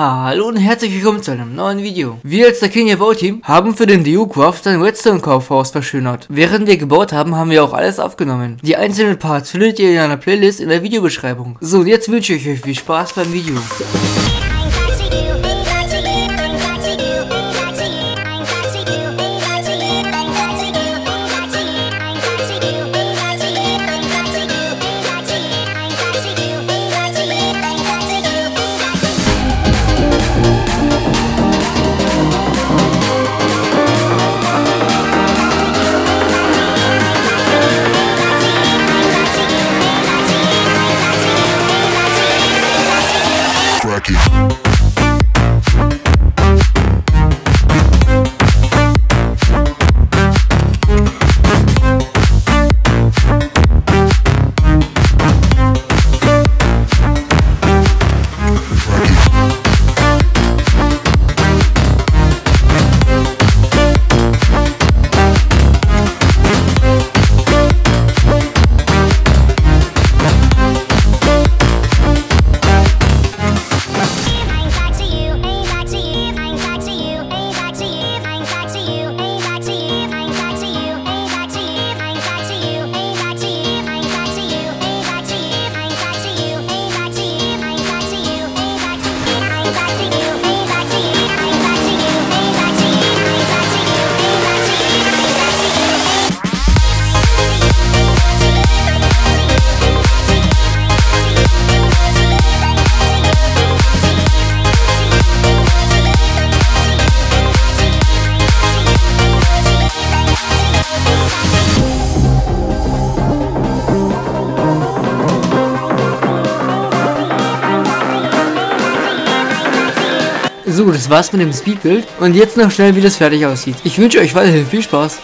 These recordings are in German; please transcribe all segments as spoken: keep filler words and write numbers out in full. Hallo und herzlich willkommen zu einem neuen Video. Wir als Darkenya Bauteam haben für den Thejocraft sein Redstone-Kaufhaus verschönert. Während wir gebaut haben, haben wir auch alles aufgenommen. Die einzelnen Parts findet ihr in einer Playlist in der Videobeschreibung. So, und jetzt wünsche ich euch viel Spaß beim Video. So, das war's mit dem Speedbild und jetzt noch schnell, wie das fertig aussieht. Ich wünsche euch weiterhin viel Spaß.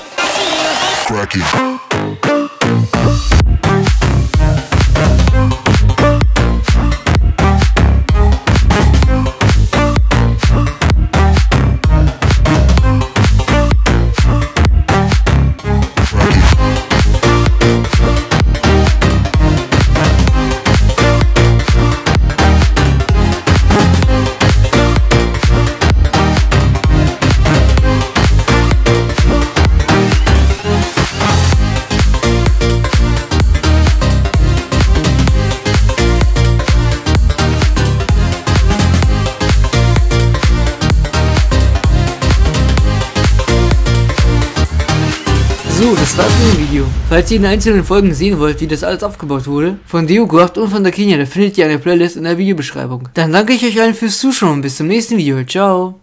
So, das war's mit dem Video. Falls ihr in einzelnen Folgen sehen wollt, wie das alles aufgebaut wurde, von Thejocraft und von Darkenya, da findet ihr eine Playlist in der Videobeschreibung. Dann danke ich euch allen fürs Zuschauen und bis zum nächsten Video. Ciao!